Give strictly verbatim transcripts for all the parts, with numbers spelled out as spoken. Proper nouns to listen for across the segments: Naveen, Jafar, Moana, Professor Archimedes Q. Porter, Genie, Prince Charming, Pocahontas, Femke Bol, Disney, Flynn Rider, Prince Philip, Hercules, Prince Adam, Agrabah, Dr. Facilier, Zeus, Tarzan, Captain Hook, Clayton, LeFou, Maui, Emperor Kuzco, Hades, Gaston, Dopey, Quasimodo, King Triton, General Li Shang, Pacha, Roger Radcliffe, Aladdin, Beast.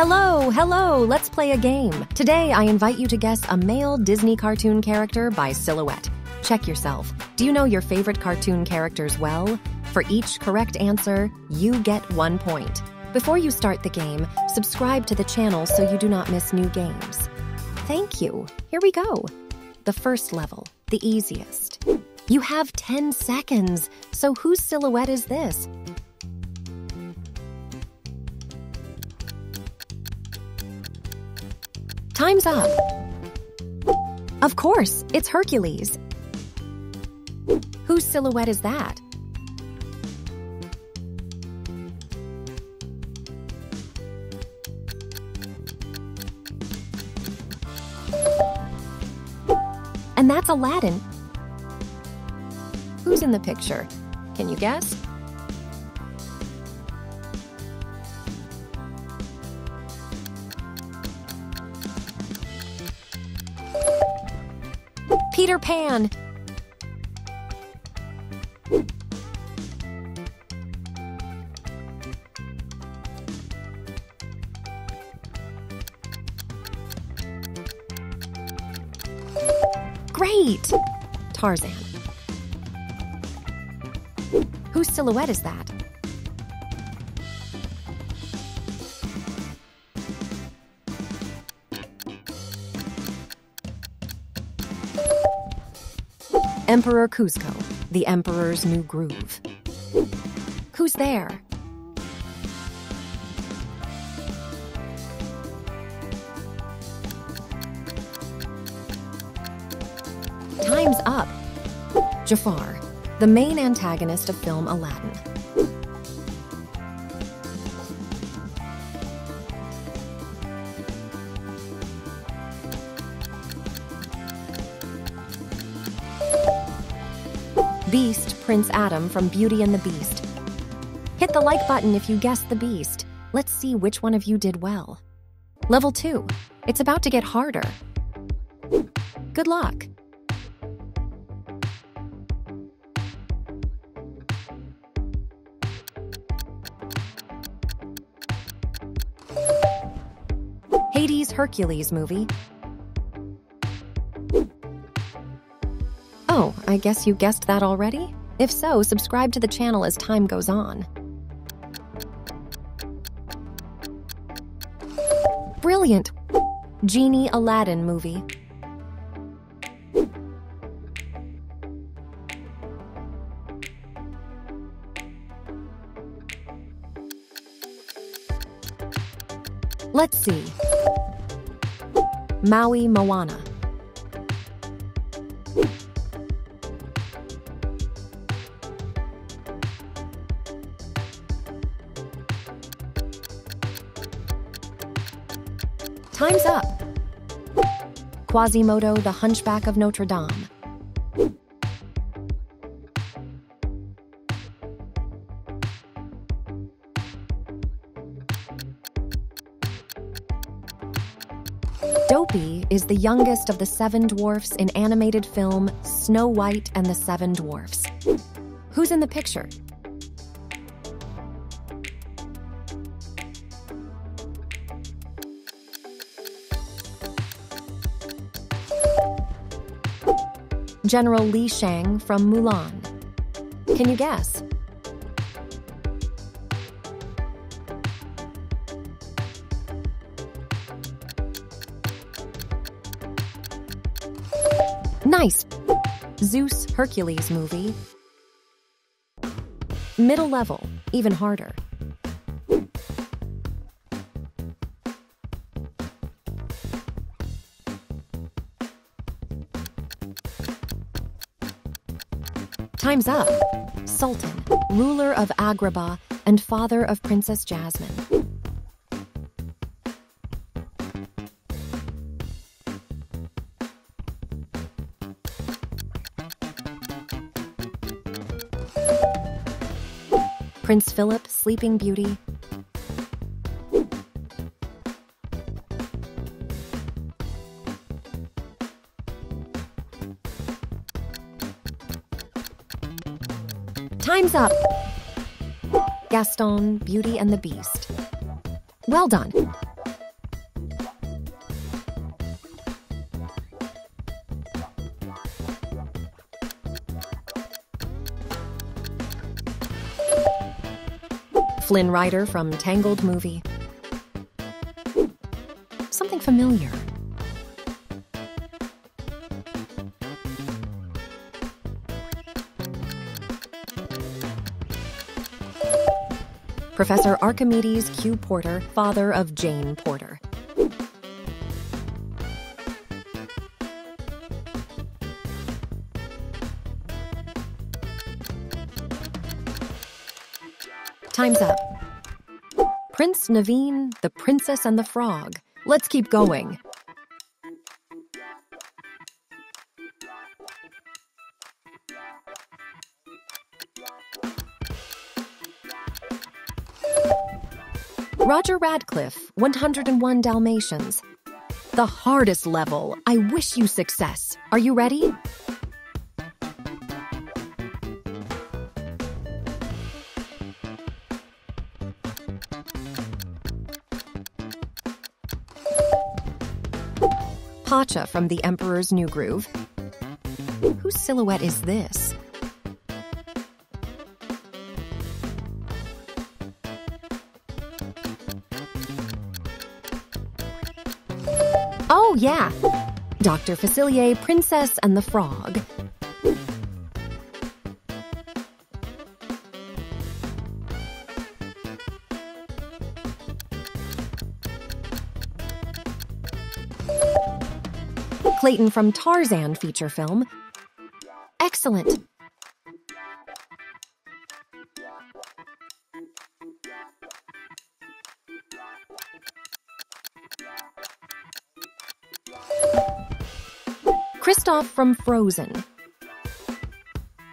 Hello, hello, let's play a game. Today, I invite you to guess a male Disney cartoon character by silhouette. Check yourself. Do you know your favorite cartoon characters well? For each correct answer, you get one point. Before you start the game, subscribe to the channel so you do not miss new games. Thank you. Here we go. The first level, the easiest. You have ten seconds, so whose silhouette is this? Time's up. Of course, it's Hercules. Whose silhouette is that? And that's Aladdin. Who's in the picture? Can you guess? Peter Pan. Great! Tarzan. Whose silhouette is that? Emperor Kuzco, the Emperor's New Groove. Who's there? Time's up. Jafar, the main antagonist of film Aladdin. Beast, Prince Adam from Beauty and the Beast. Hit the like button if you guessed the Beast. Let's see which one of you did well. Level two. It's about to get harder. Good luck. Hades, Hercules movie. Oh, I guess you guessed that already? If so, subscribe to the channel as time goes on. Brilliant! Genie, Aladdin movie. Let's see. Maui, Moana. Time's up. Quasimodo, the Hunchback of Notre Dame. Dopey is the youngest of the seven dwarfs in animated film Snow White and the Seven Dwarfs. Who's in the picture? General Li Shang from Mulan. Can you guess? Nice! Zeus, Hercules movie. Middle level, even harder. Time's up. Sultan, ruler of Agrabah and father of Princess Jasmine. Prince Philip, Sleeping Beauty. Time's up. Gaston, Beauty and the Beast. Well done. Flynn Rider from Tangled movie. Something familiar. Professor Archimedes Q. Porter, father of Jane Porter. Time's up. Prince Naveen, the Princess and the Frog. Let's keep going. Roger Radcliffe, one hundred and one Dalmatians. The hardest level. I wish you success. Are you ready? Pacha from The Emperor's New Groove. Whose silhouette is this? Oh, yeah. Doctor Facilier, Princess and the Frog. Clayton from Tarzan feature film. Excellent. Kristoff from Frozen.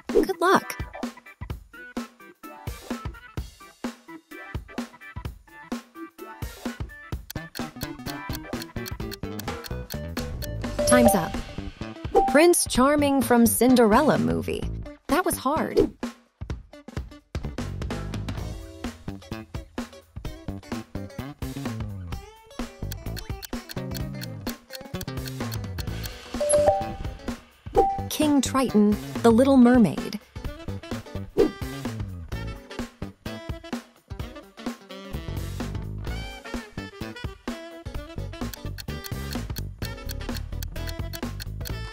Good luck. Time's up. Prince Charming from Cinderella movie. That was hard. King Triton, The Little Mermaid.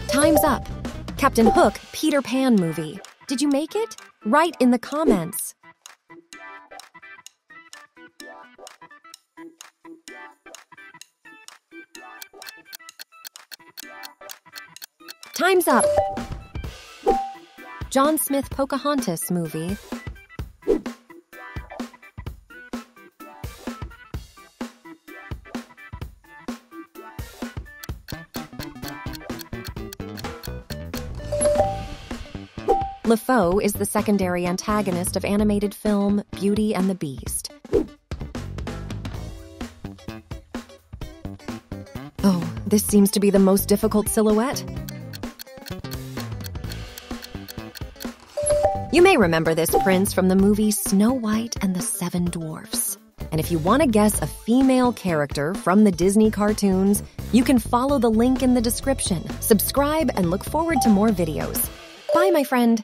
Time's up. Captain Hook, Peter Pan movie. Did you make it? Write in the comments. Time's up. John Smith Pocahontas movie. LeFou is the secondary antagonist of animated film Beauty and the Beast. Oh, this seems to be the most difficult silhouette. You may remember this prince from the movie Snow White and the Seven Dwarfs. And if you want to guess a female character from the Disney cartoons, you can follow the link in the description. Subscribe and look forward to more videos. Bye, my friend.